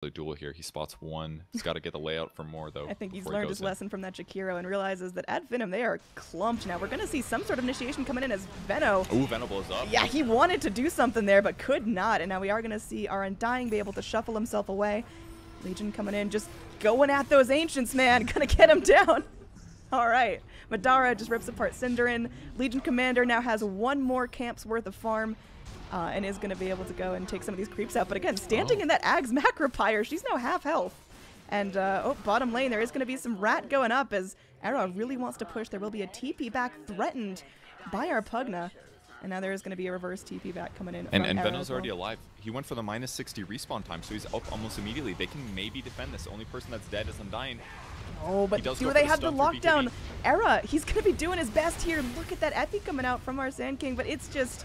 the duel here. He spots one. He's got to get the layout for more, though. I think he's learned his lesson from that Jakiro and realizes that Ad Finem, they are clumped now. We're going to see some sort of initiation coming in as Venno. Ooh, Venable is up. Yeah, he wanted to do something there, but could not. And now we are going to see our Undying be able to shuffle himself away. Legion coming in, just going at those Ancients, man. Going to get him down. All right. Madara just rips apart Cinderin. Legion Commander now has one more camp's worth of farm. And is going to be able to go and take some of these creeps out. But again, standing in that Ag's macro pyre, she's now half health. And oh, bottom lane, there is going to be some rat going up as Era really wants to push. There will be a TP back threatened by our Pugna. And now there is going to be a reverse TP back coming in. And Venno's already alive. He went for the minus 60 respawn time, so he's up almost immediately. They can maybe defend this. The only person that's dead is Undying. Oh, but do they have the lockdown? Era, he's going to be doing his best here. Look at that Epi coming out from our Sand King, but it's just...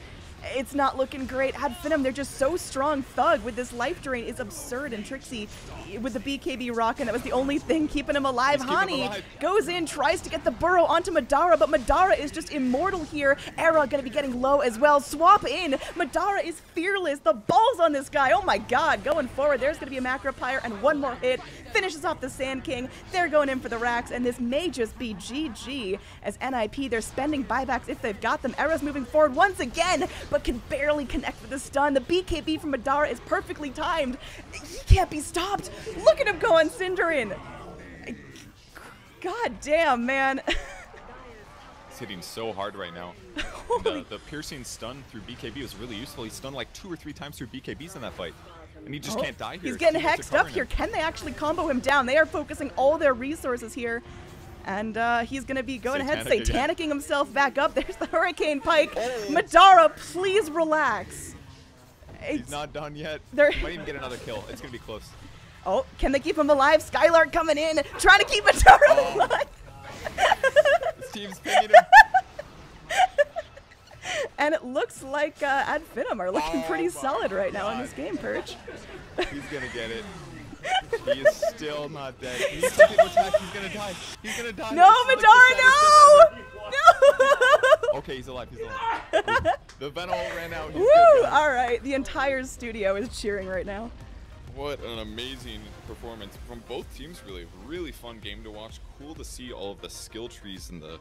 it's not looking great. Ad Finem, they're just so strong. ThuG with this life drain is absurd. And Trixie with the BKB rocking, that was the only thing keeping him alive. Hani goes in, tries to get the burrow onto Madara, but Madara is just immortal here. Era gonna be getting low as well. Swap in. Madara is fearless. The balls on this guy. Oh my god. Going forward, there's gonna be a macro pyre and one more hit. Finishes off the Sand King. They're going in for the racks, and this may just be GG as NIP. They're spending buybacks if they've got them. Era's moving forward once again, but can barely connect with the stun. The BKB from Madara is perfectly timed. He can't be stopped. Look at him go on Cinderin. God damn, man. He's hitting so hard right now. The piercing stun through BKB was really useful. He stunned like 2 or 3 times through BKBs in that fight. And he just can't die here. He's getting hexed up here. Can they actually combo him down? They are focusing all their resources here. And he's going to be going ahead satanicking himself back up. There's the Hurricane Pike. Madara, please relax. He's not done yet. He might even get another kill. It's going to be close. Oh, can they keep him alive? Skylark coming in, trying to keep Madara alive. This team's pinging him. And it looks like Ad Finem are looking pretty solid right now in this game, Purge. He's going to get it. He is still not dead. He's gonna die. He's gonna die. No, Madara, no! No! Okay, he's alive. He's alive. The Venom ran out. Woo! All right, the entire studio is cheering right now. What an amazing performance from both teams, really. Really fun game to watch. Cool to see all of the skill trees and the